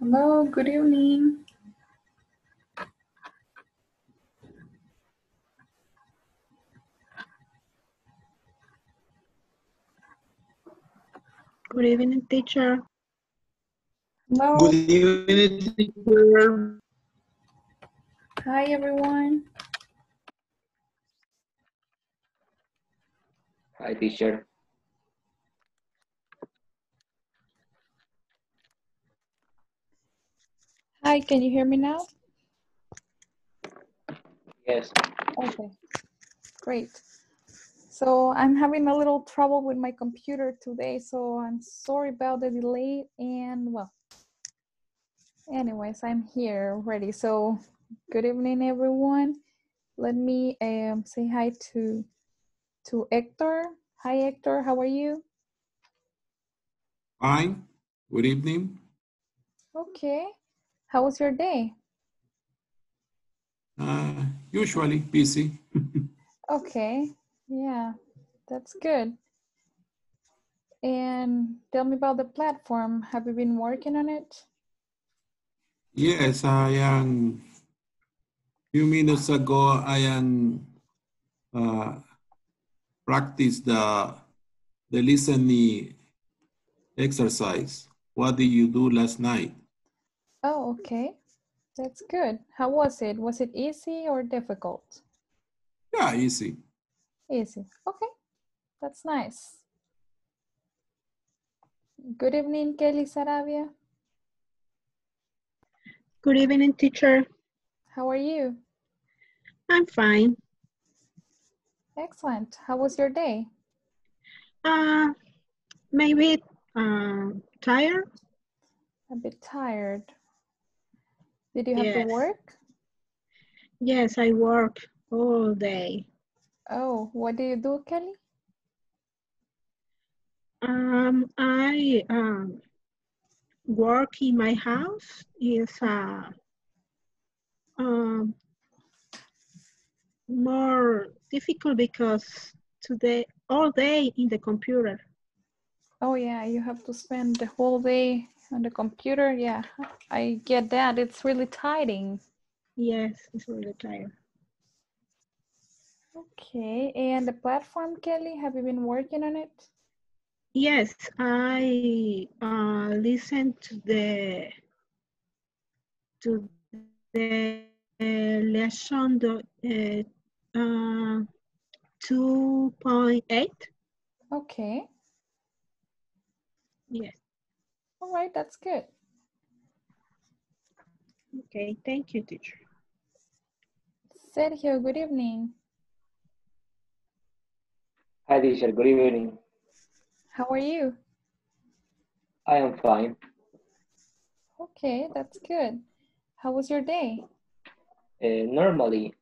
Hello, good evening. Good evening, teacher. Hello. Good evening, teacher. Hi, everyone. Hi, teacher. Hi, can you hear me now? Yes. Okay, great. So I'm having a little trouble with my computer today, so I'm sorry about the delay, and well, anyways, I'm here already. So good evening, everyone. Let me say hi to Hector. Hi, Hector, how are you? Fine, good evening. Okay, how was your day? Usually busy. Okay. Yeah, that's good. And tell me about the platform. Have you been working on it? Yes, I am. A few minutes ago, I am practiced the listening exercise. What did you do last night? Oh, okay. That's good. How was it? Was it easy or difficult? Yeah, easy. Easy. Okay, that's nice. Good evening, Kelly Saravia. Good evening, teacher. How are you? I'm fine. Excellent. How was your day? Maybe tired. A bit tired. Did you have to work? Yes, I worked all day. Oh, what do you do, Kelly? I work in my house. It's more difficult because today, all day in the computer. Oh yeah, you have to spend the whole day on the computer. Yeah, I get that. It's really tiring. Yes, it's really tiring. Okay, and the platform, Kelly, have you been working on it? Yes, I listened to the lesson 2.8. Okay. Yes. All right, that's good. Okay, thank you, teacher. Sergio, good evening. Hi, teacher. Good evening. How are you? I am fine. Okay, that's good. How was your day? Normally.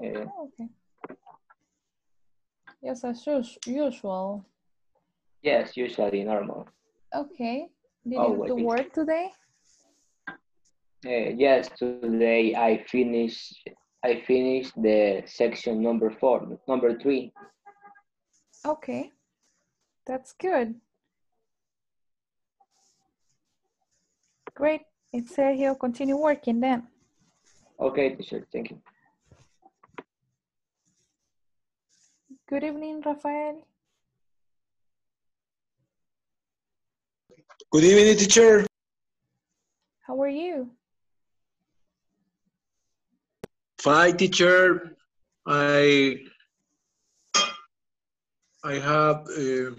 Okay. Yes, as usual. Yes, usually normal. Okay. Did you do work today? Yes, today I finished the section number 3. Okay, that's good. Great. It said he'll continue working then. Okay, teacher. Thank you. Good evening, Rafael. Good evening, teacher. How are you? Fine, teacher. I have a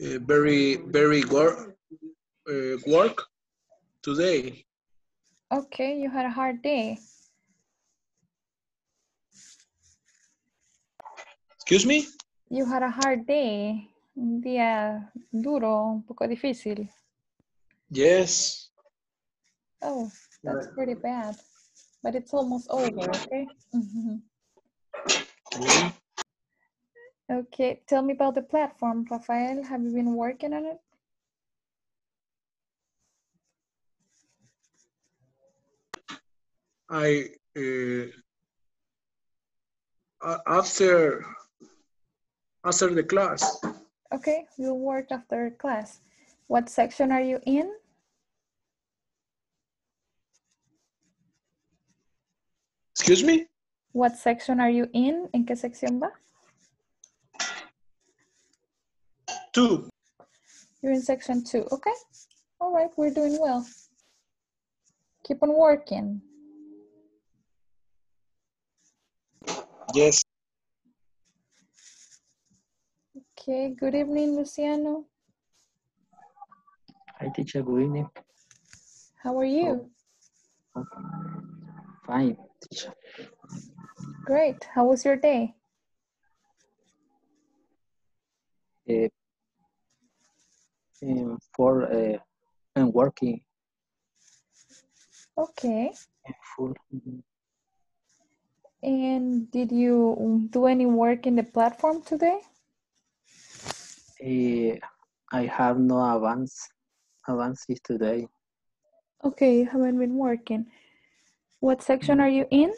very work today. Okay, you had a hard day. Excuse me? You had a hard day. Un día duro, un poco difícil. Yes. Oh, that's pretty bad. But it's almost over, okay? Mm-hmm. Yeah. Okay, tell me about the platform, Rafael. Have you been working on it? After the class. Okay, you work after class. What section are you in? Excuse me? What section are you in? ¿En qué sección va? 2. You're in section 2. Okay. All right. We're doing well. Keep on working. Yes. Okay. Good evening, Luciano. Hi, teacher. Good evening. How are you? Okay. Fine, teacher. Great. How was your day? I'm working. Okay. And did you do any work in the platform today? I have no advances today. Okay, you haven't been working. What section are you in?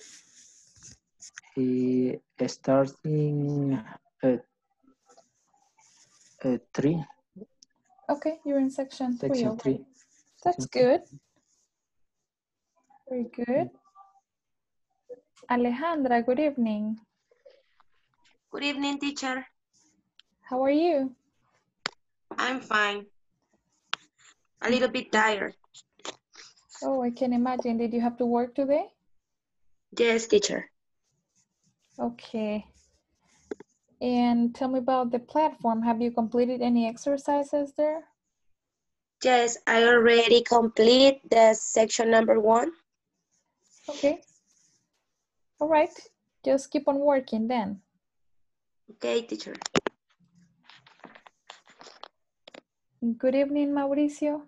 Starting at 3. Okay, you're in section 3. Section 3. That's good. Very good. Alejandra, good evening. Good evening, teacher. How are you? I'm fine. A little bit tired. Oh, I can imagine. Did you have to work today? Yes, teacher. Okay. And tell me about the platform. Have you completed any exercises there? Yes, I already completed the section number 1. Okay. All right. Just keep on working then. Okay, teacher. Good evening, Mauricio.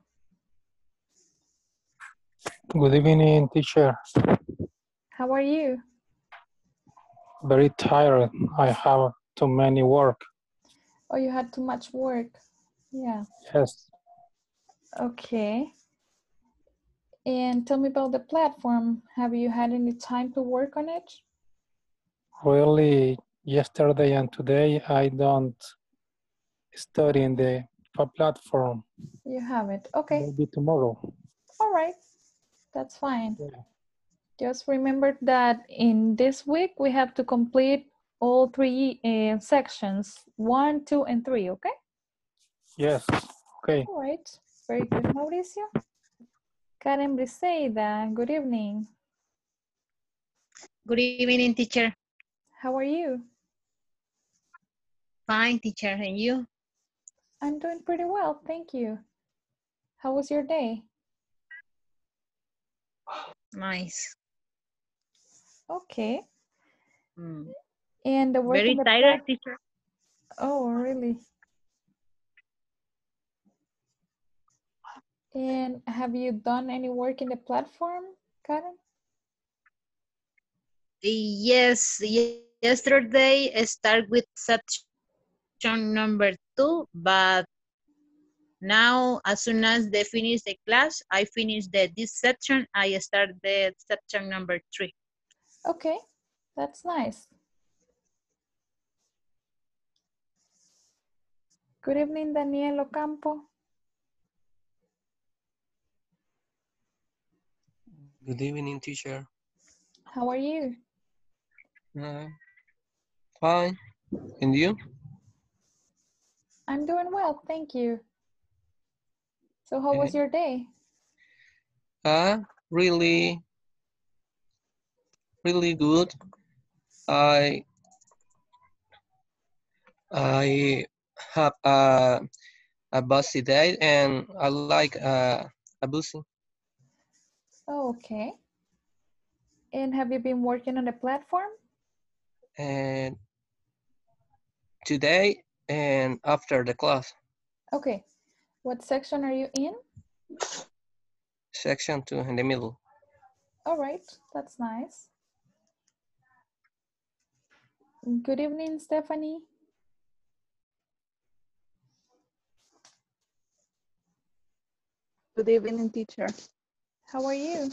Good evening, teacher. How are you? Very tired. I have too many work. Oh, you had too much work. Yeah. Yes. Okay. And tell me about the platform. Have you had any time to work on it? Really, yesterday and today, I don't study in the platform. You haven't. Okay. Maybe tomorrow. All right. That's fine. Yeah. Just remember that in this week, we have to complete all 3 sections, 1, 2, and 3, okay? Yes, okay. All right, very good, Mauricio. Karen Briseida, good evening. Good evening, teacher. How are you? Fine, teacher, and you? I'm doing pretty well, thank you. How was your day? Nice. Okay. And the work very tired, teacher. Oh, really? And have you done any work in the platform, Karen? Yes. Yesterday I started with section number 2, but now as soon as they finish the class, I finish this section. I start the section number 3. Okay, that's nice. Good evening, Daniel Ocampo. Good evening, teacher. How are you? Fine. And you? I'm doing well, thank you. So how was your day? Really good. I have a busy day and I like a busy. Oh, okay. And have you been working on the platform? And today and after the class. Okay. What section are you in? Section 2 in the middle. All right, that's nice. Good evening, Stephanie. Good evening, teacher. How are you?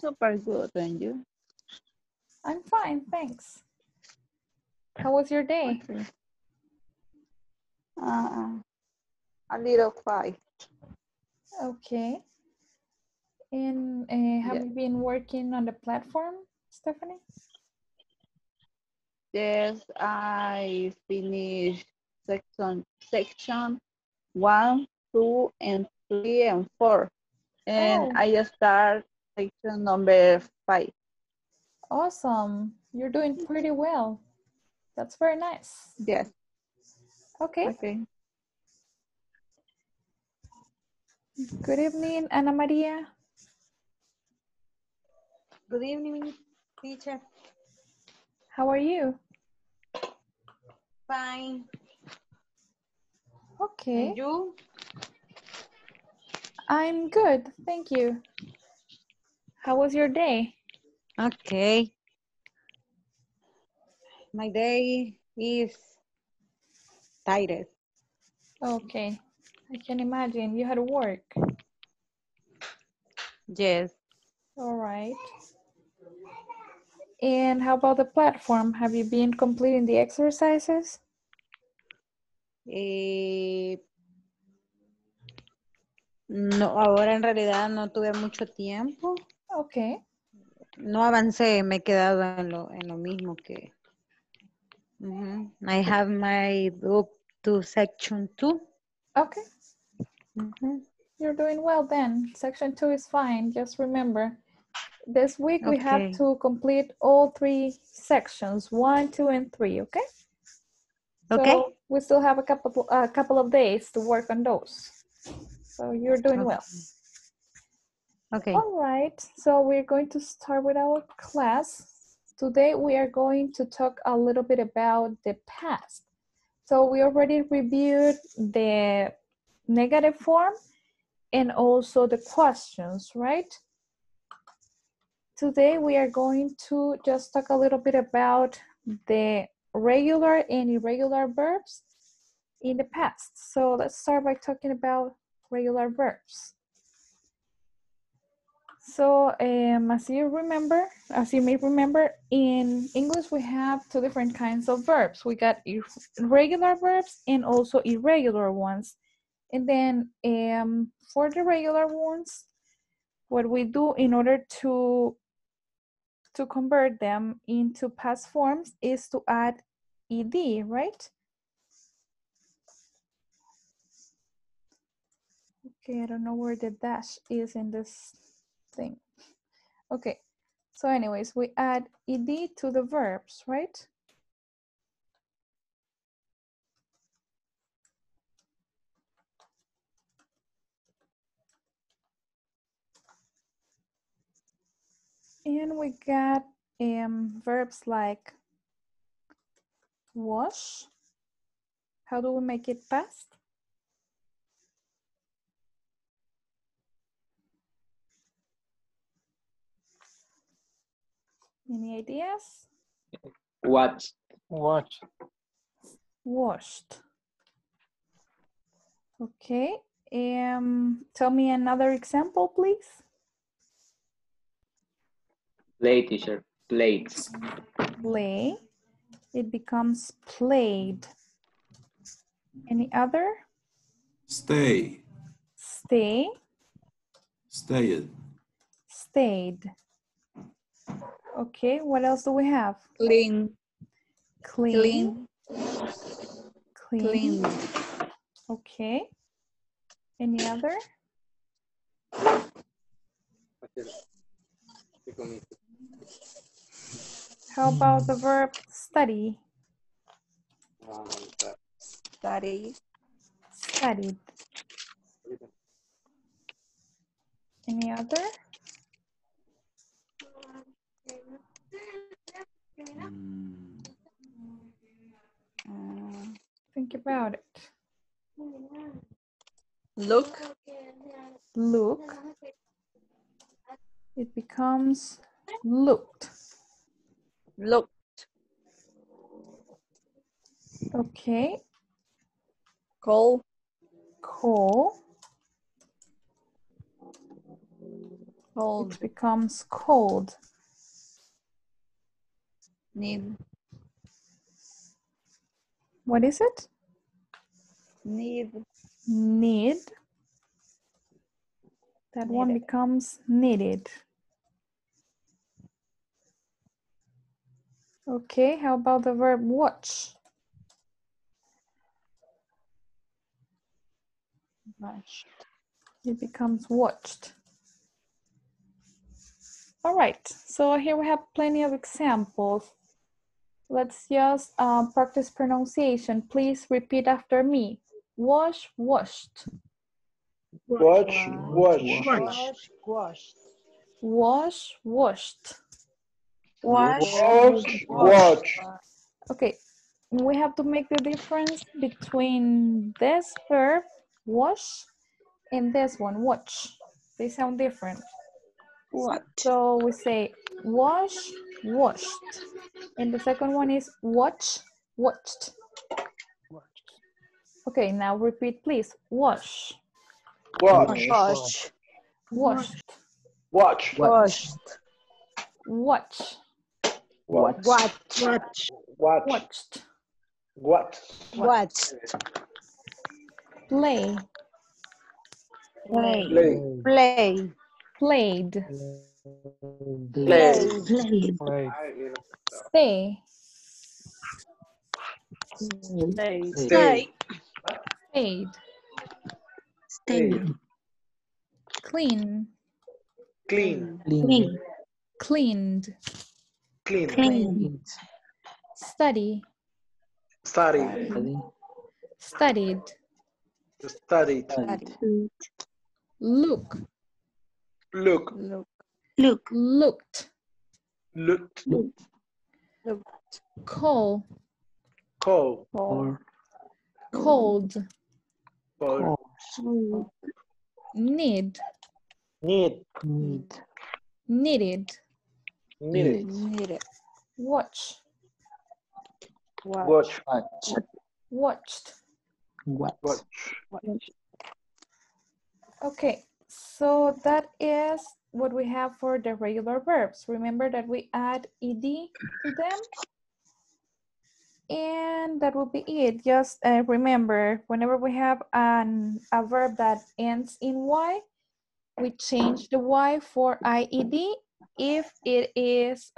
Super good, and you? I'm fine, thanks. How was your day? Okay. A little quiet. Okay. And have you been working on the platform, Stephanie? Yes, I finished section 1, 2, and 3, and 4. And I start section number 5. Awesome. You're doing pretty well. That's very nice. Yes. Okay. Okay. Good evening, Ana Maria. Good evening, teacher. How are you? Fine. Okay. And you? I'm good, thank you. How was your day? Okay. My day is tired. Okay. I can imagine. You had to work. Yes. All right. And how about the platform? Have you been completing the exercises? No, ahora en realidad no tuve mucho tiempo. Okay. No avancé, me he quedado en lo mismo que... I have my book to section 2. Okay. You're doing well then. Section 2 is fine. Just remember, this week we have to complete all 3 sections, 1, 2, and 3. Okay. Okay. So we still have a couple of days to work on those. So you're doing well. Okay. All right. So we're going to start with our class. Today we are going to talk a little bit about the past. So we already reviewed the negative form and also the questions, right? Today we are going to just talk a little bit about the regular and irregular verbs in the past. So let's start by talking about regular verbs. So as you may remember, in English we have 2 different kinds of verbs. We got regular verbs and also irregular ones. And then for the regular ones, what we do in order to convert them into past forms is to add ed, right? Okay, I don't know where the dash is in this thing. Okay, so anyways, we add ed to the verbs, right? And we got verbs like wash. How do we make it past? Any ideas? Watched. Watched. Washed. Okay. Tell me another example, please. Play, teacher. Played. Play. It becomes played. Any other? Stay. Stay. Stayed. Stayed. Okay, what else do we have? Clean. Clean. Clean. Clean. Clean. Okay. Any other? How about the verb study? Study. Studied. Any other? Think about it. Look. Look. It becomes looked. Looked. Okay. Call. Call. Cold. It becomes cold. Need. What is it? Need. Need. That one becomes needed. Okay, how about the verb watch? Watched. It becomes watched. All right, so here we have plenty of examples. Let's just practice pronunciation. Please repeat after me. Wash, washed. Wash, washed. Wash, washed. Wash, washed. Wash, washed. Okay, we have to make the difference between this verb, wash, and this one, watch. They sound different. What? So we say wash, washed. And the second one is watch, watched. Okay, now repeat please. Wash. Watch. Watch. Washed. Watch. Watched. Watch. Watch. Watch. Watched. Watched. Play. Play. Play. Played. Played. Stay. Stay. Stayed. Stayed. Clean. Clean. Clean. Cleaned. Cleaned. Study. Studied. Studied. Studied. Look. Look. Look. Looked. Looked. Looked. Call. Call. Cold. Cold. Need. Need. Needed. Needed. Watch. Watch. Watched. Watch. Okay, so that is what we have for the regular verbs. Remember that we add ed to them. And that will be it. Just remember, whenever we have a verb that ends in y, we change the y for ied if it is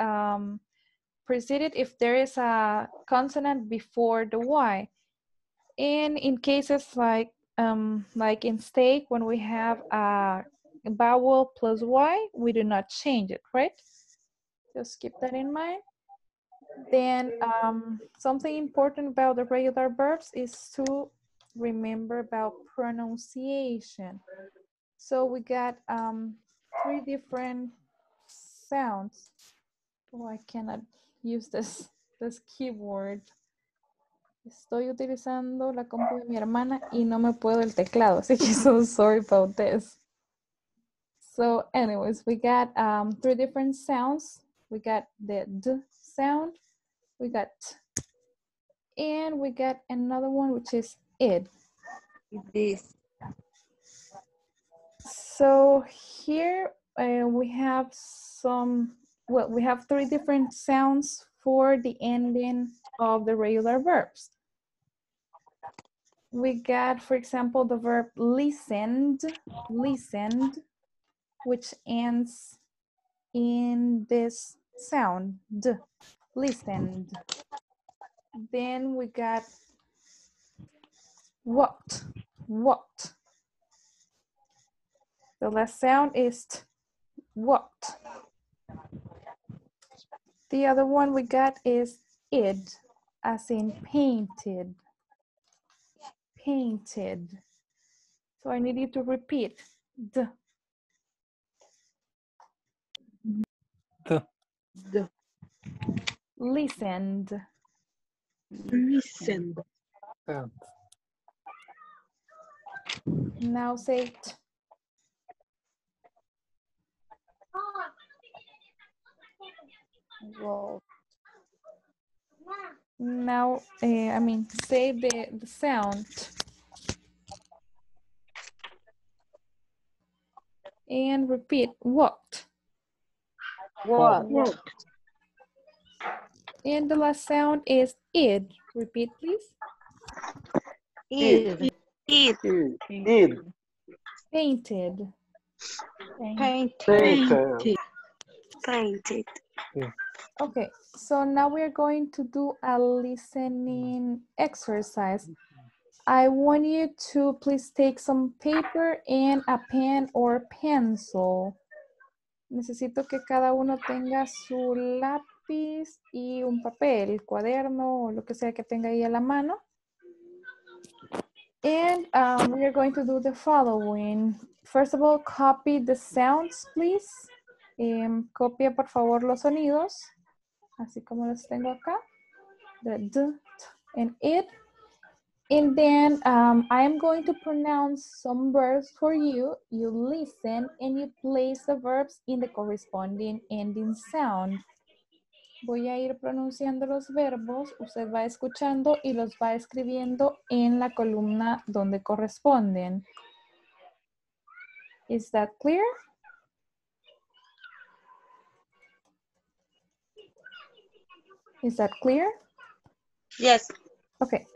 preceded, if there is a consonant before the y. And in cases like in steak, when we have a vowel plus y, we do not change it, right? Just keep that in mind. Then something important about the regular verbs is to remember about pronunciation. So we got three different sounds. Oh, I cannot use this keyboard. Estoy utilizando la compu de mi hermana y no me puedo el teclado, así que so sorry about this. So anyways, we got three different sounds. We got the d sound, we got t, and we got another one which is id. This. So here we have we have three different sounds for the ending of the regular verbs. We got, for example, the verb listened, listened, which ends in this sound, d, listened. Then we got walked, walked. The last sound is t, walked. The other one we got is id, as in painted, painted. So I need you to repeat, d. Listened. Listened. Now say it. Whoa. Now, I mean, say the sound. And repeat, walked. Walked. And the last sound is id. Repeat, please. Id. Id. Id. Painted. Painted. Yeah. Okay, so now we're going to do a listening exercise. I want you to please take some paper and a pen or pencil. Necesito que cada uno tenga su lápiz y un papel, cuaderno o lo que sea que tenga ahí a la mano. And we are going to do the following. First of all, copy the sounds, please. Copia por favor los sonidos, así como los tengo acá. The d, t, and it. And then I am going to pronounce some verbs for you. You listen and you place the verbs in the corresponding ending sound. Voy a ir pronunciando los verbos, usted va escuchando y los va escribiendo en la columna donde corresponden. Is that clear? Is that clear? Yes. Okay.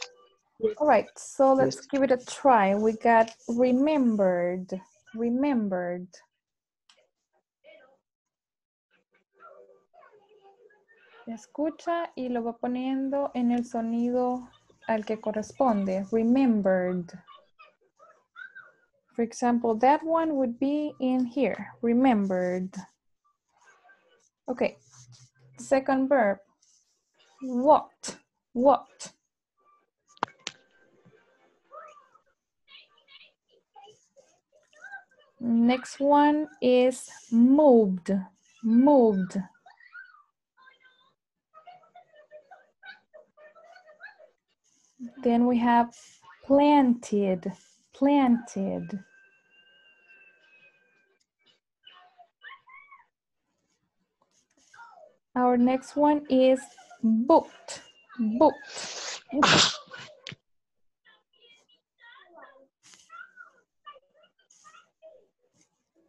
All right, so let's give it a try. We got remembered, remembered. Escucha y lo va poniendo en el sonido al que corresponde. Remembered. For example, that one would be in here. Remembered. Okay. Second verb. Walked. Walked. Next one is moved. Moved. Then we have planted, planted. Our next one is booked, booked.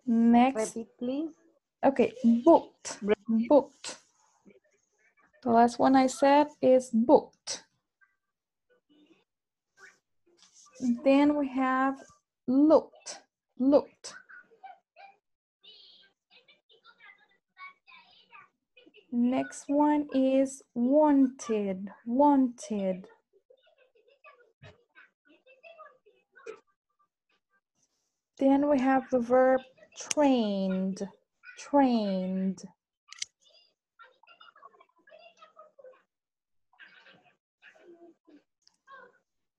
Next. Repeat, please. Okay, booked, booked. The last one I said is booked. Then we have looked, looked. Next one is wanted, wanted. Then we have the verb trained, trained.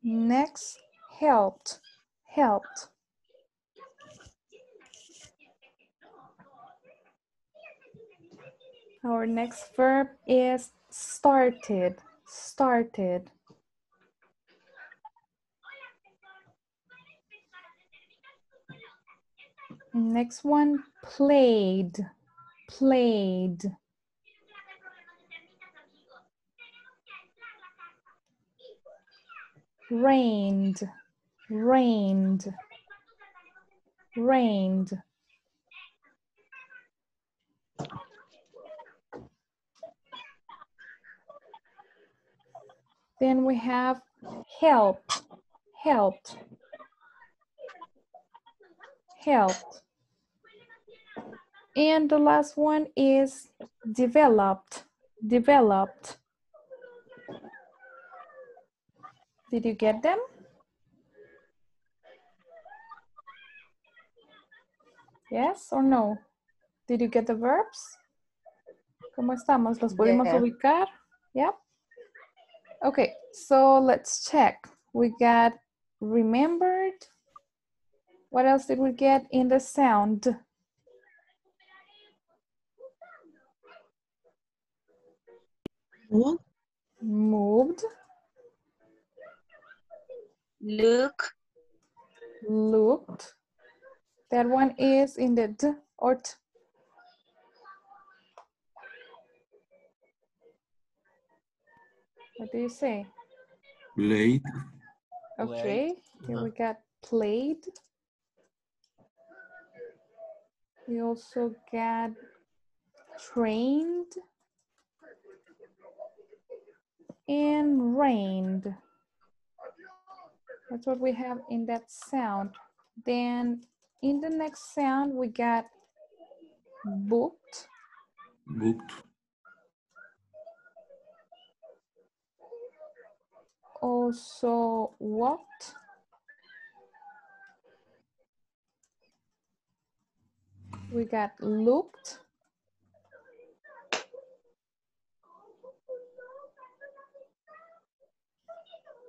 Next. Helped, helped. Our next verb is started, started. Next one, played, played. Rained. Rained, rained. Then we have helped, helped, helped. And the last one is developed, developed. Did you get them? Yes or no? Did you get the verbs? ¿Cómo estamos? ¿Los podemos ubicar? Yeah. Okay, so let's check. We got remembered. What else did we get in the sound? Moved. Look. Looked. That one is in the d or t. What do you say? Played. Okay, here we got played. We also got trained and rained. That's what we have in that sound. Then in the next sound, we got Booked. Booked. Also walked. We got looked.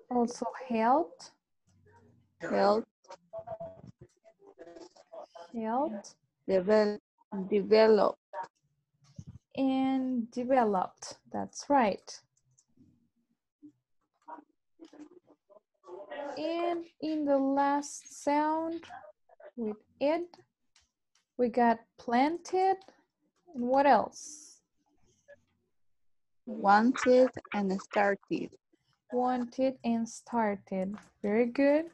Also helped. Helped. Helped. Developed. And developed. That's right. And in the last sound with ed, we got planted. And what else? Wanted and started. Wanted and started. Very good.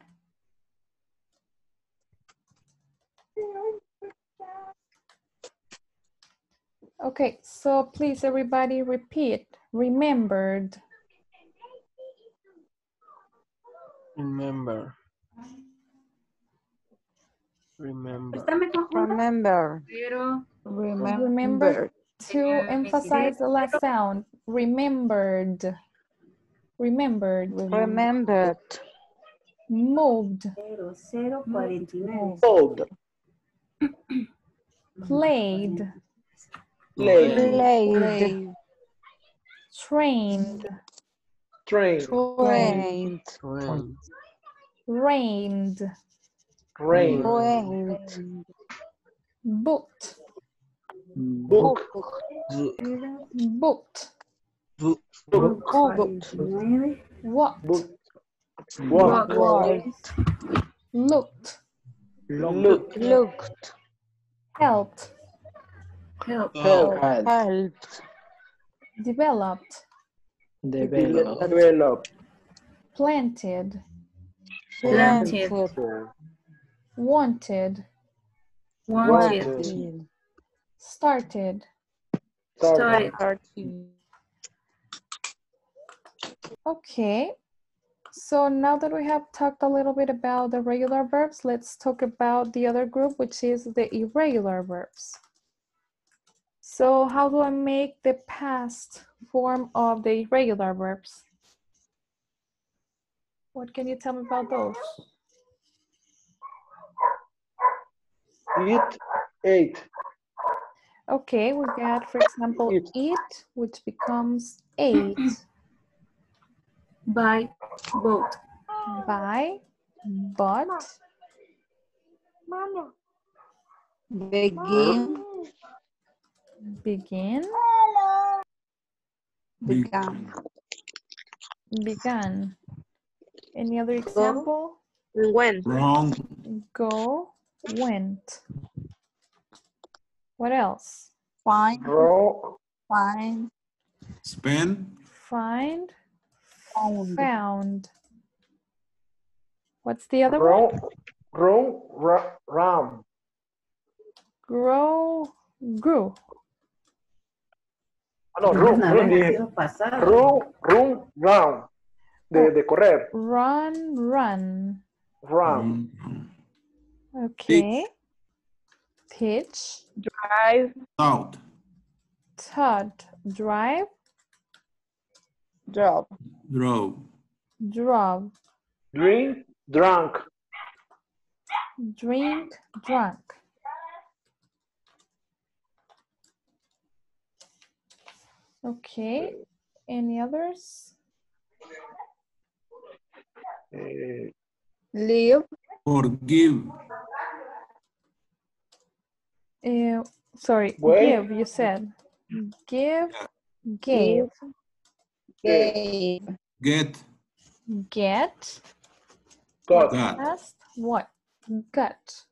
Okay, so please everybody repeat. Remembered. Remember. Remember. Remember. Remember to emphasize the last sound. Remembered. Remembered. Remembered. Moved. Moved. Played. Played. Played. Trained. Trained. Trained. Trained. Rained. Rained. Rained. Booked. Booked. Booked. Booked. Walked. Walked. Looked. Looked. Looked. Helped. Helped. Helped. Developed. Developed. Planted. Planted. Wanted. Wanted. Started. Started. Okay, so now that we have talked a little bit about the regular verbs, let's talk about the other group, which is the irregular verbs. So how do I make the past form of the irregular verbs? What can you tell me about those? Eat, ate. Okay, we got, for example, eat, which becomes ate. By, boat. By, but. Mama. Begin. Begin. Began. Began. Any other example? Went. Wrong. Go. Went. What else? Find. Broke. Find. Spend. Find. Found. What's the other one? Grow, round. Grow, grew. No, run, round. De correr. Run, run. Run. Okay. Pitch. Drive. Out. Taught. Drive. Drop. Drove. Drove. Drink, drunk. Drink, drunk. Okay, any others? Live. Forgive. Sorry, wait. Give, you said. Give, gave. Gave. Get. Get. Got. Last, what? Got.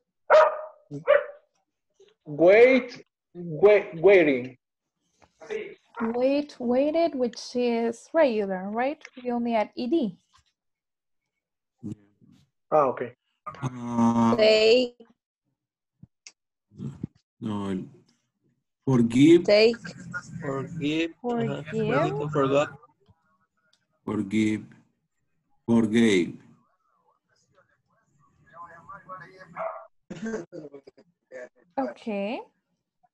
Waiting. Wait, waited, which is regular, right? We only add ed. Oh, okay. Take. No. Forgive. Take. Forgive. Forgive. Forgot. Forgive, forgave. Okay,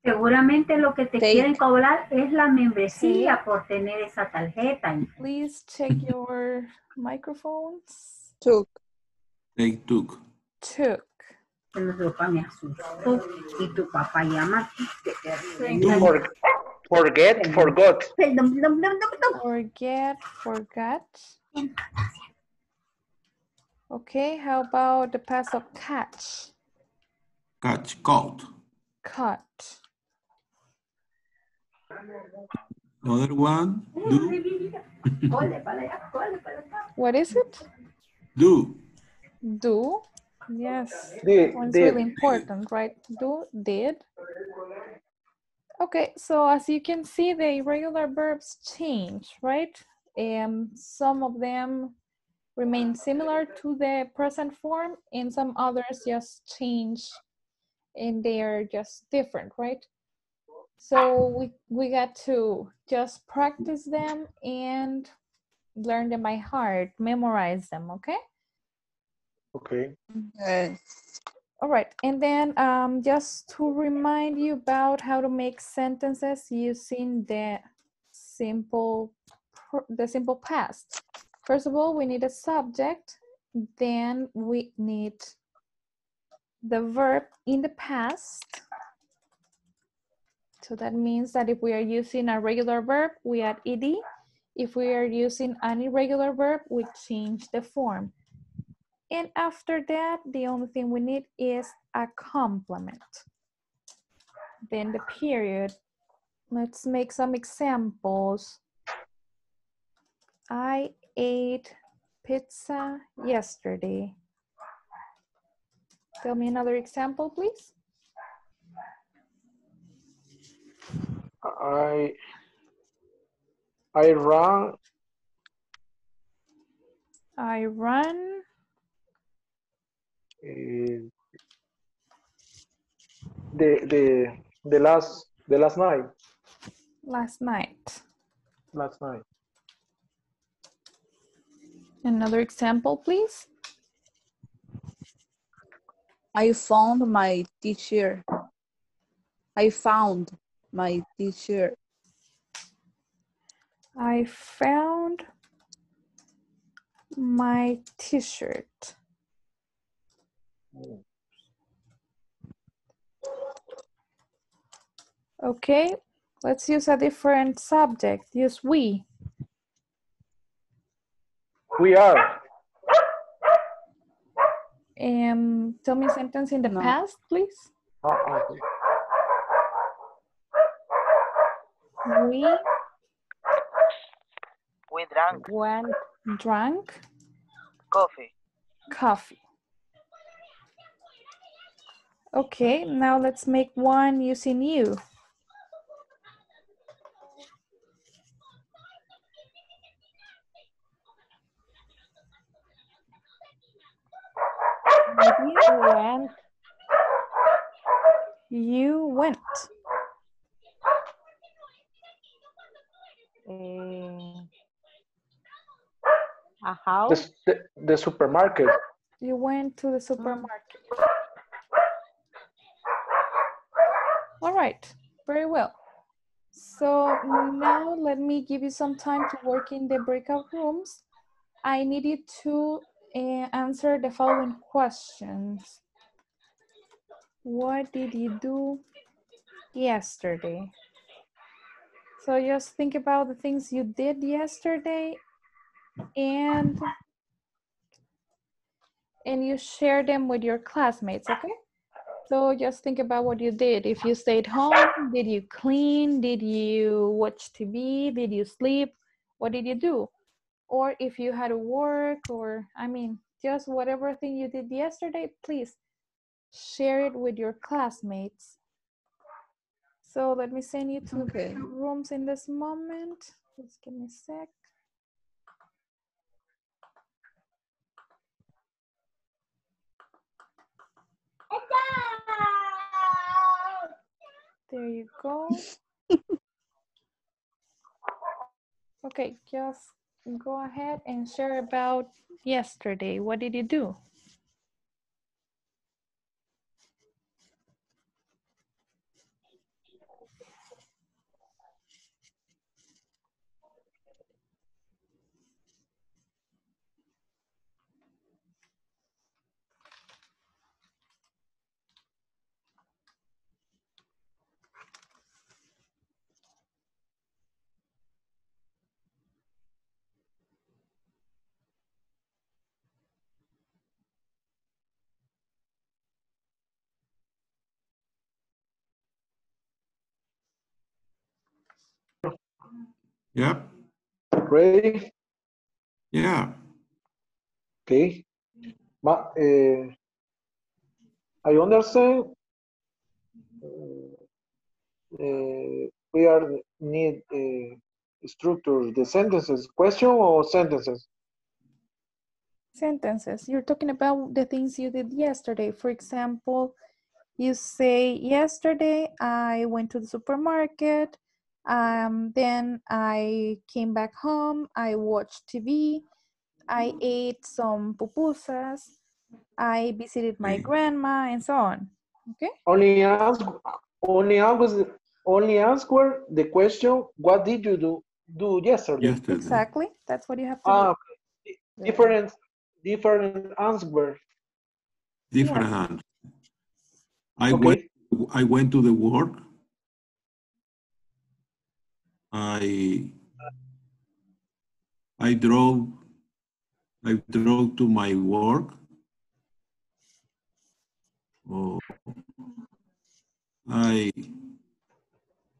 Seguramente lo que te quieren cobrar es la membresía por tener esa tarjeta. Please check your microphones. Took. They took. Took. Y tu papá llama. Forget, forgot. Forget, forgot. Okay, how about the past of catch? Catch, caught. Caught. Another one. Do. What is it? Do. Do. Yes. Did, one's did. Really important, right? Do, did. Okay, so as you can see, the irregular verbs change, right? And some of them remain similar to the present form, and some others just change, and they are just different, right? So we got to just practice them and learn them by heart, memorize them, okay? Okay. Yes. All right, and then just to remind you about how to make sentences using the simple past. First of all, we need a subject, then we need the verb in the past. So that means that if we are using a regular verb, we add ed. If we are using an irregular verb, we change the form. And after that, the only thing we need is a complement. Then the period. Let's make some examples. I ate pizza yesterday. Tell me another example, please. I ran. Last night. Another example, please. I found my t-shirt. Okay, let's use a different subject. Use we. We are. Tell me a sentence in the past, please. We drank. One drank. Coffee. Okay, now let's make one using you. You went. A house? The supermarket. You went to the supermarket. All right, very well. So now let me give you some time to work in the breakout rooms. I need you to answer the following questions. What did you do yesterday? So just think about the things you did yesterday, and you share them with your classmates, okay? So just think about what you did. If you stayed home, did you clean? Did you watch TV? Did you sleep? What did you do? Or if you had to work, or I mean, just whatever thing you did yesterday, please share it with your classmates. So let me send you to the rooms in this moment. Just give me a sec. There you go. Okay, just go ahead and share about yesterday. What did you do? Yep. Ready? Yeah. Okay. I understand. We are need structure the sentences. Question or sentences? Sentences. You're talking about the things you did yesterday. For example, you say, yesterday I went to the supermarket. Then I came back home, I watched TV, I ate some pupusas, I visited my grandma, and so on. Okay? Only ask her the question, what did you do yesterday? Exactly, that's what you have to do. Different answer. Different answer. I went to the work. I drove to my work. Oh, I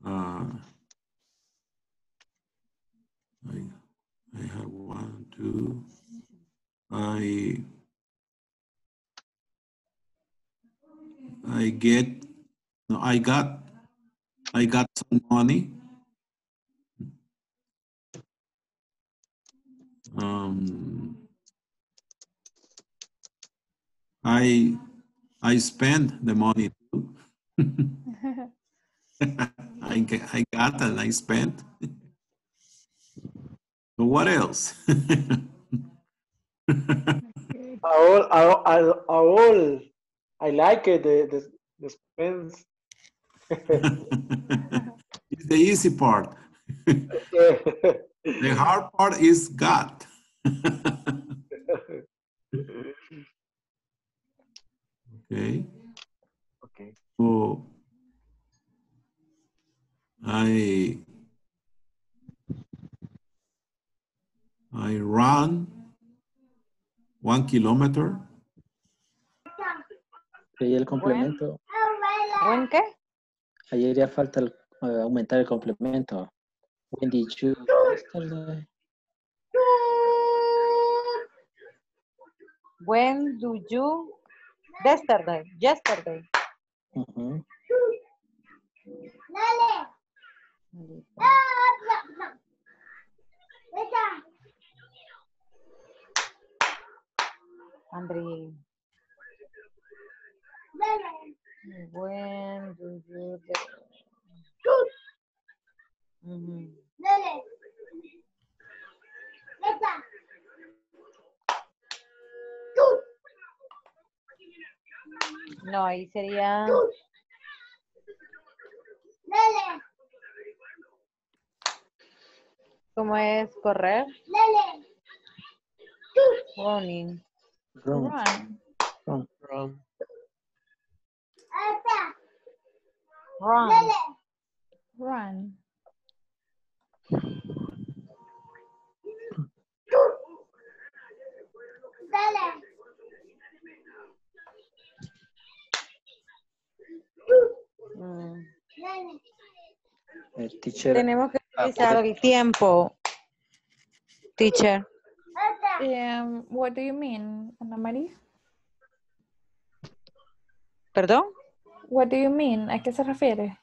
have one, two. I got some money. I spend the money too. I got and I spent. So what else? I like it, the spends. It's the easy part. The hard part is God. Okay. So I ran 1 kilometer. Y el complemento. ¿Buen qué? Ahí haría falta aumentar el complemento. When did you yesterday? When do you yesterday? Mm-hmm. Andrea. When do you mm-hmm. No, ahí sería. ¿Cómo es correr? Running. Run. El teacher. Tenemos que utilizar el tiempo. Teacher. What do you mean, Ana Maria? ¿Perdón? What do you mean? ¿A qué se refiere?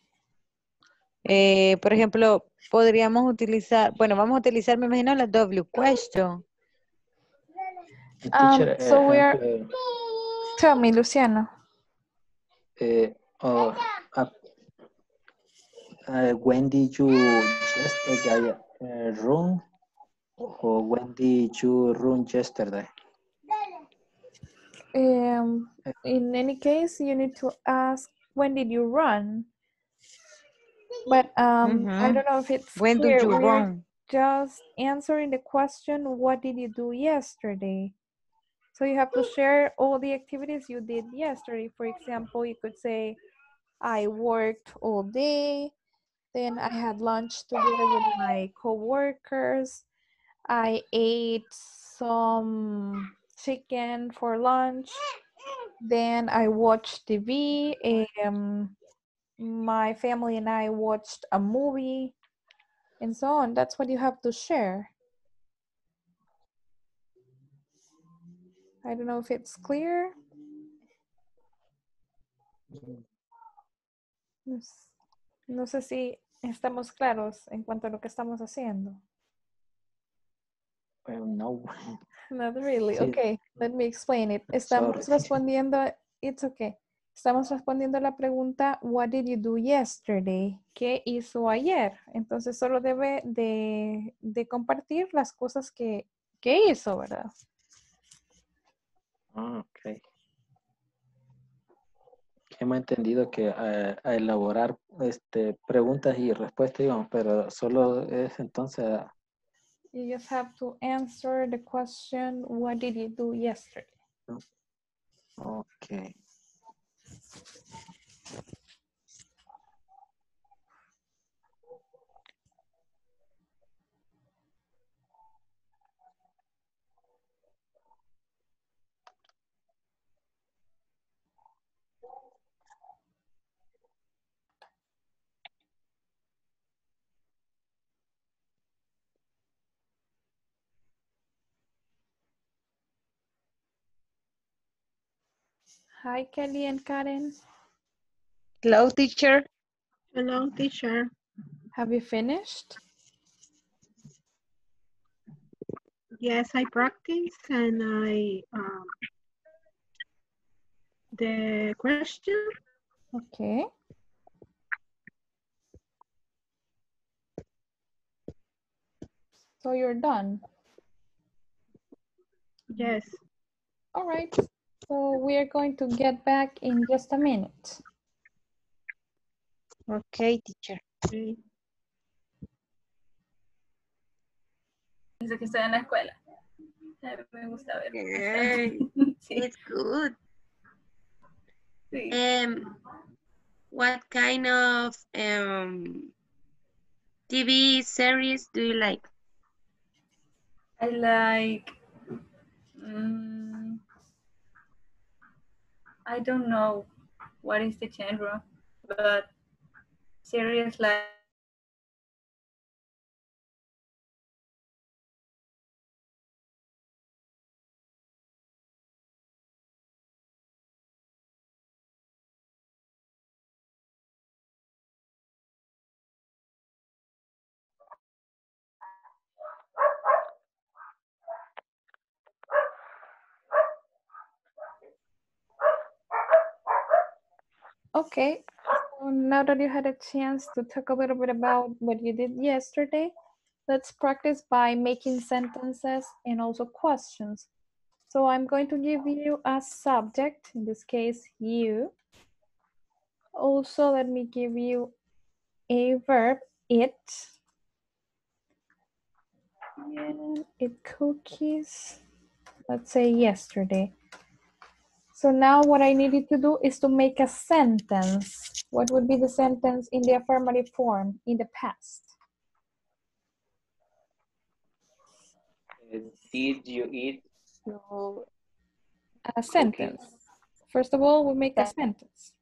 Por ejemplo, podríamos utilizar, bueno, vamos a utilizar, me imagino, la W question. So we are, tell me, Luciano. When did you yesterday run? Or when did you run yesterday? In any case, you need to ask, when did you run? But I don't know if it's when clear. Did you run? Just answering the question, what did you do yesterday? So you have to share all the activities you did yesterday. For example, you could say, I worked all day. Then I had lunch together with my co-workers. I ate some chicken for lunch. Then I watched TV. My family and I watched a movie. and so on. That's what you have to share. I don't know if it's clear. No sé si estamos claros en cuanto a lo que estamos haciendo. Well, no. Not really. Sí. Okay, let me explain it. Estamos respondiendo, it's okay. Estamos respondiendo la pregunta, what did you do yesterday? ¿Qué hizo ayer? Entonces solo debe de compartir las cosas que hizo, ¿verdad? Ah, ok. Hemos entendido que a elaborar preguntas y respuestas, digamos, pero solo es entonces... You just have to answer the question, what did you do yesterday? Okay. Hi, Kelly and Karen. Hello, teacher. Hello, teacher. Have you finished? Yes, I practiced and I, the question. Okay. So you're done? Yes. All right. So we are going to get back in just a minute. Okay, teacher. Desde que estoy en la escuela. Me gusta ver. It's good. Sí. What kind of TV series do you like? I like. I don't know what is the genre, but series like okay, so now that you had a chance to talk a little bit about what you did yesterday, let's practice by making sentences and also questions. So I'm going to give you a subject, in this case, you. Also, let me give you a verb, it. And it cookies, let's say yesterday. So now what I needed to do is to make a sentence. What would be the sentence in the affirmative form in the past? Did you eat? So a sentence. Cookies. First of all, we make a sentence.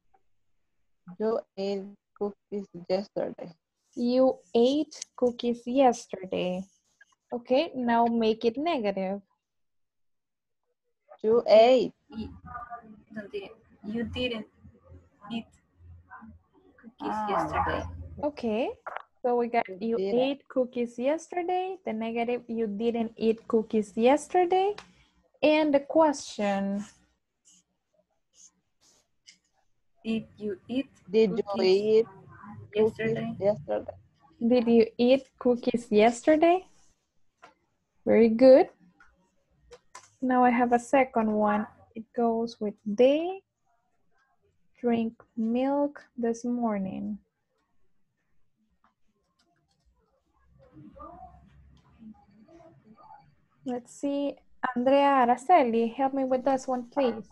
You ate cookies yesterday. You ate cookies yesterday. Okay, now make it negative. You ate. You didn't eat cookies yesterday. Okay, so we got you ate cookies yesterday, the negative, you didn't eat cookies yesterday, and the question. Did you eat cookies yesterday? Did you eat cookies yesterday? Very good. Now I have a second one. It goes with they drink milk this morning. Let's see, Andrea Araceli, help me with this one, please.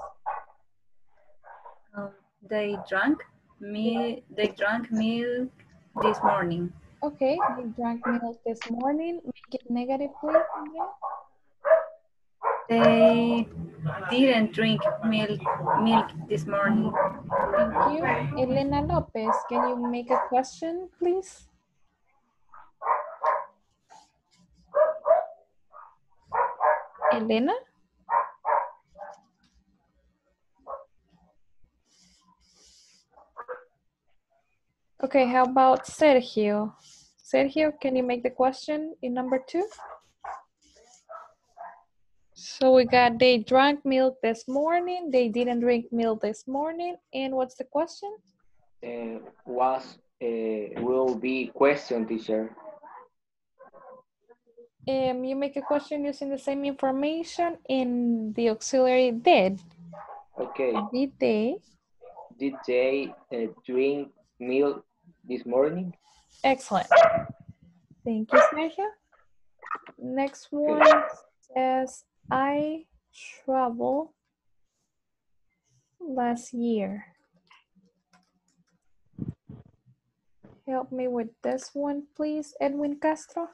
They drank milk this morning. Okay, they drank milk this morning. Make it negative, please, Andrea. They didn't drink milk this morning. Thank you. Elena Lopez, can you make a question, please? Elena? Okay, how about Sergio? Sergio, can you make the question in number 2? So we got they drank milk this morning, they didn't drink milk this morning, and what's the question? Will be question, teacher. You make a question using the same information in the auxiliary did. Okay. Did they drink milk this morning? Excellent. Thank you, Sergio. Next one says, I traveled last year. Help me with this one, please, Edwin Castro.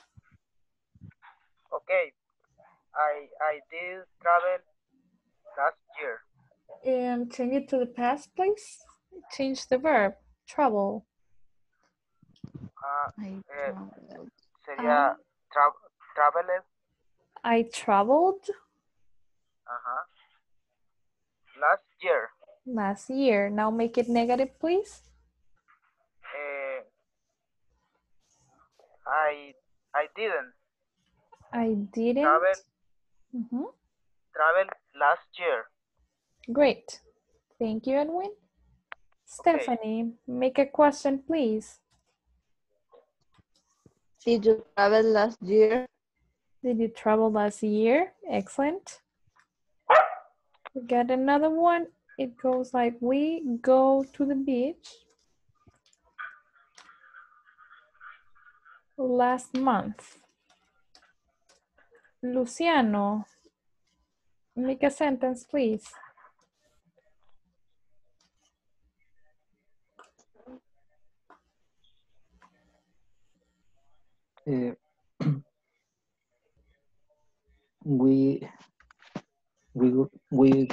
Okay, I did travel last year. And change it to the past, please. Change the verb, travel. Traveled. I traveled. Last year. Last year. Now make it negative, please. I didn't travel last year. Great. Thank you, Edwin. Stephanie, make a question, please. Did you travel last year? Did you travel last year? Excellent. We got another one. It goes like, we go to the beach last month. Luciano, make a sentence, please. We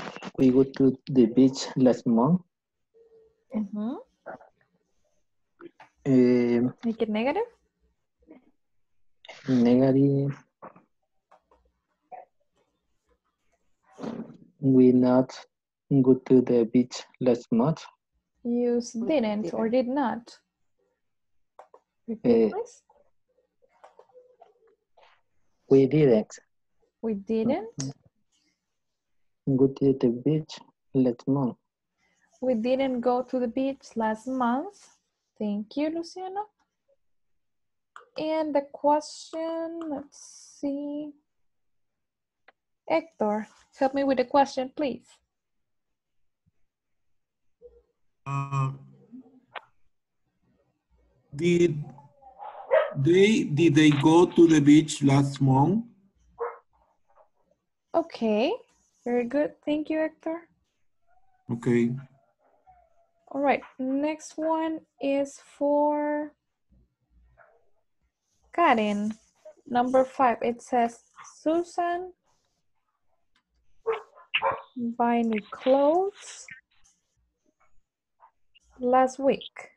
go to the beach last month. Make it negative. Negative. We not go to the beach last month. You didn't or did not. Repeat, please. We didn't. We didn't. Go to the beach last month. We didn't go to the beach last month. Thank you, Luciano. And the question, let's see. Hector, help me with the question, please. Did they go to the beach last month? Okay, very good. Thank you, Hector. Okay. All right, next one is for Karen. Number 5, it says Susan buy new clothes last week.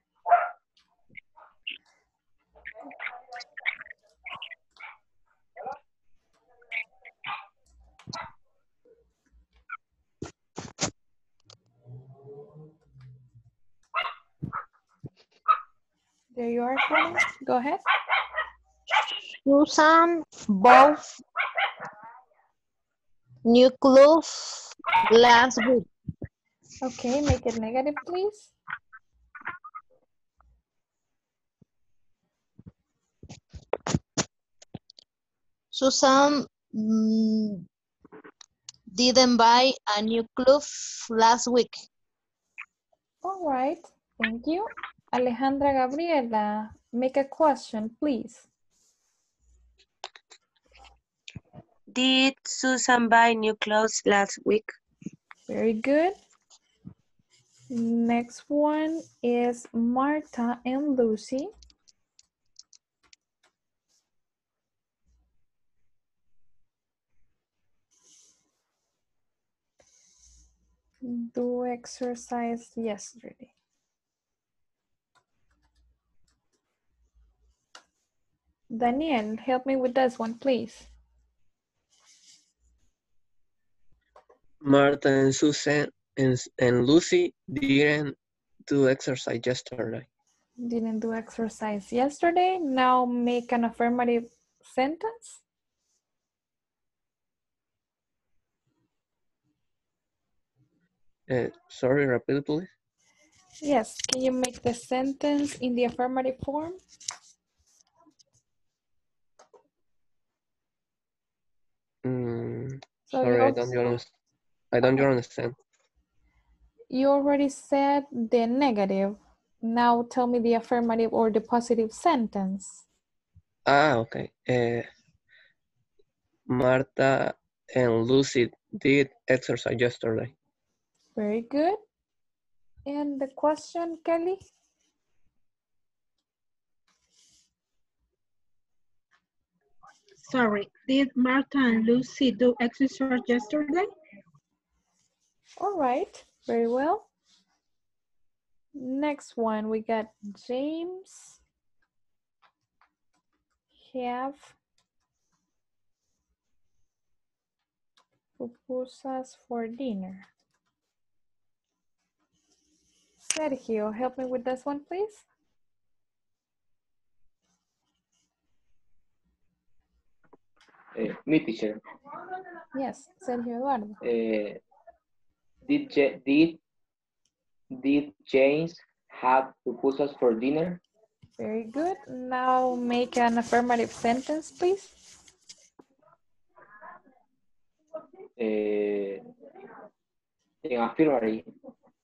There you are, Karen. Go ahead. Susan bought new clothes last week. Okay, make it negative, please. Susan didn't buy a new clothes last week. All right, thank you. Alejandra Gabriela, make a question, please. Did Susan buy new clothes last week? Very good. Next one is Marta and Lucy. Do exercise yesterday. Daniel, help me with this one, please. Marta and Susan and Lucy didn't do exercise yesterday. Didn't do exercise yesterday. Now make an affirmative sentence. Sorry, repeat please. Yes, can you make the sentence in the affirmative form? So sorry, I don't understand. You already said the negative. Now tell me the affirmative or the positive sentence. Ah, okay. Marta and Lucy did exercise yesterday. Very good. And the question, Kelly? Sorry, did Marta and Lucy do exercise yesterday? All right, very well. Next one, we got James. Have pupusas for dinner. Sergio, help me with this one, please. Me, teacher. Yes, Sergio Eduardo. Did James have pupusas for dinner? Very good. Now make an affirmative sentence, please. In affirmative.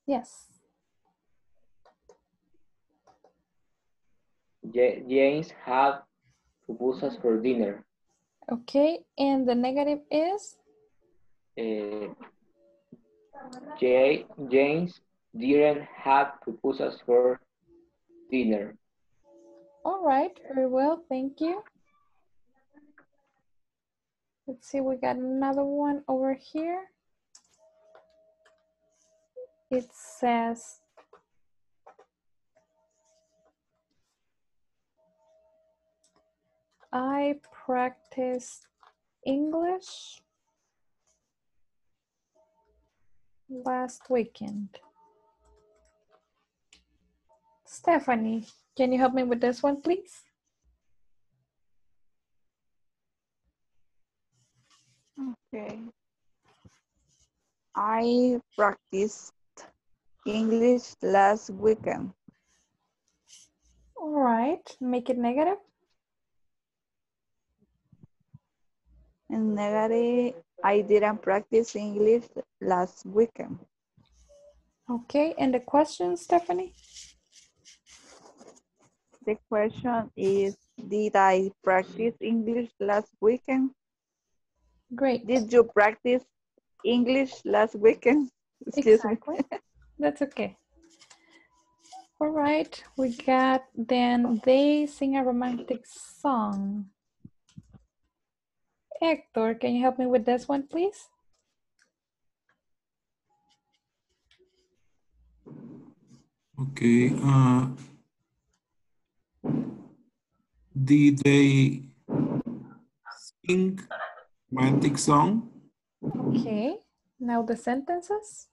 Yes. James had pupusas for dinner. Okay, and the negative is? James didn't have pupusas for dinner. All right, very well, thank you. Let's see, we got another one over here. It says, I practiced English last weekend. Stephanie, can you help me with this one, please? Okay. I practiced English last weekend. All right, make it negative. And negative, I didn't practice English last weekend. Okay, and the question, Stephanie? The question is, did I practice English last weekend? Great. Did you practice English last weekend? Excuse me. That's okay. All right, we got, then they sing a romantic song. Hector, can you help me with this one, please? Okay. Did they sing romantic song? Okay. Now the sentences.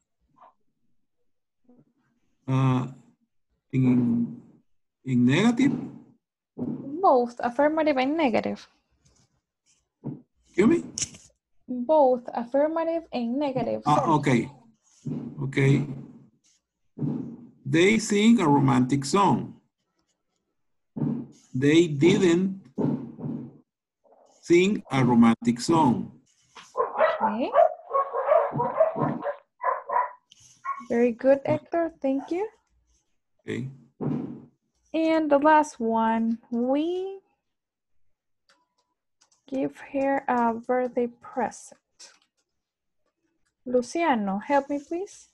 In negative? Both affirmative and negative. Excuse me? Both affirmative and negative. Okay. Okay. They sing a romantic song. They didn't sing a romantic song. Okay. Very good, Hector. Thank you. Okay. And the last one, we give her a birthday present. Luciano, help me, please.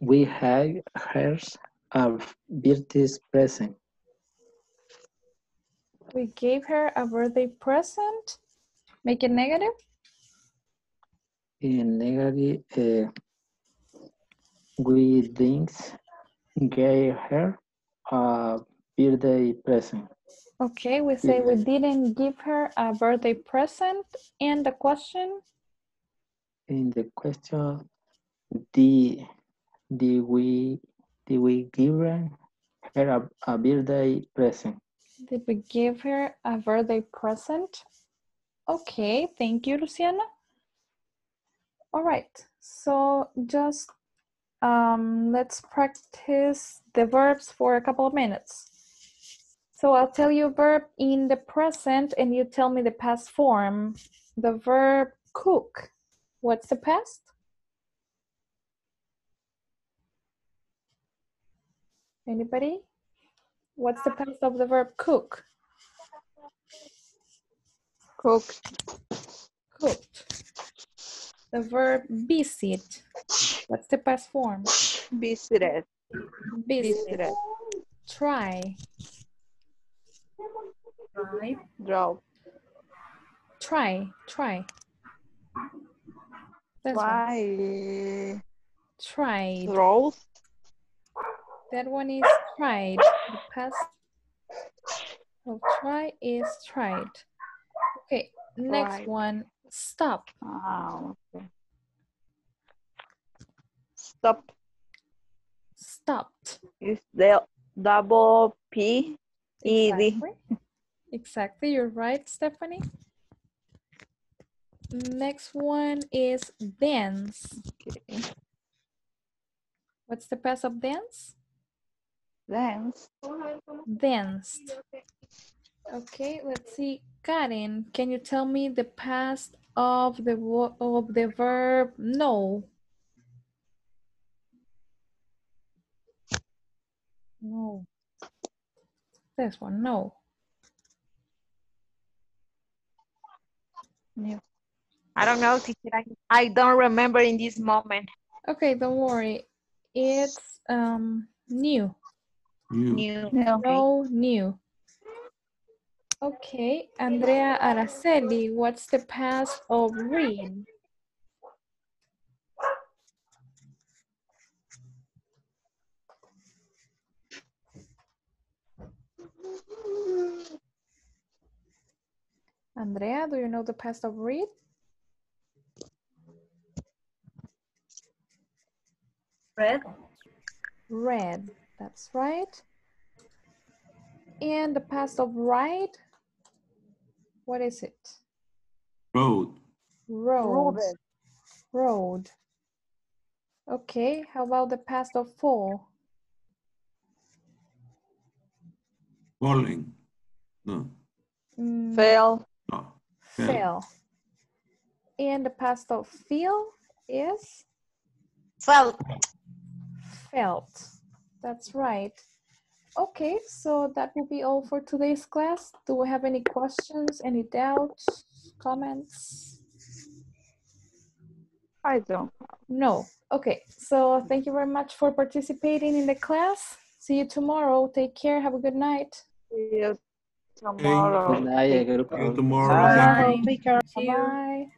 We have hers a birthday present. We gave her a birthday present. Make it negative. In negative, we think gave her a birthday present. Okay, we say we didn't give her a birthday present. And the question? In the question, did we give her a birthday present? Did we give her a birthday present? Okay, thank you, Luciana. All right, so just let's practice the verbs for a couple of minutes. So I'll tell you a verb in the present and you tell me the past form. The verb cook, what's the past? Anybody? What's the past of the verb cook? Cooked. Cooked. The verb visit, what's the past form? Visited. Visited. Try. Draw. Try. Why? Tried. Draw. That one is tried. The past of try is tried. Okay, next one. Stop. Oh, okay. Stop. Stopped. Is the double P E D. Exactly, you're right, Stephanie. Next one is dance. Okay. What's the past of dance? Dance. Danced. Okay, let's see. Karen, can you tell me the past of the verb know? No. This one, no. I don't know, I don't remember in this moment. Okay, don't worry. It's new. New. No, new. Okay, Andrea Araceli, what's the past of read? Andrea, do you know the past of read? Red. Red, that's right. And the past of ride, what is it? Road. Road. Road. Okay, how about the past of fall? Falling. No. Fail. No. Fail. And the past of feel is? Felt. Felt. That's right. Okay, so that will be all for today's class. Do we have any questions, any doubts, comments? I don't. No. Okay, so thank you very much for participating in the class. See you tomorrow. Take care. Have a good night. See you tomorrow. Good night. Good night. Bye. Take care. Bye.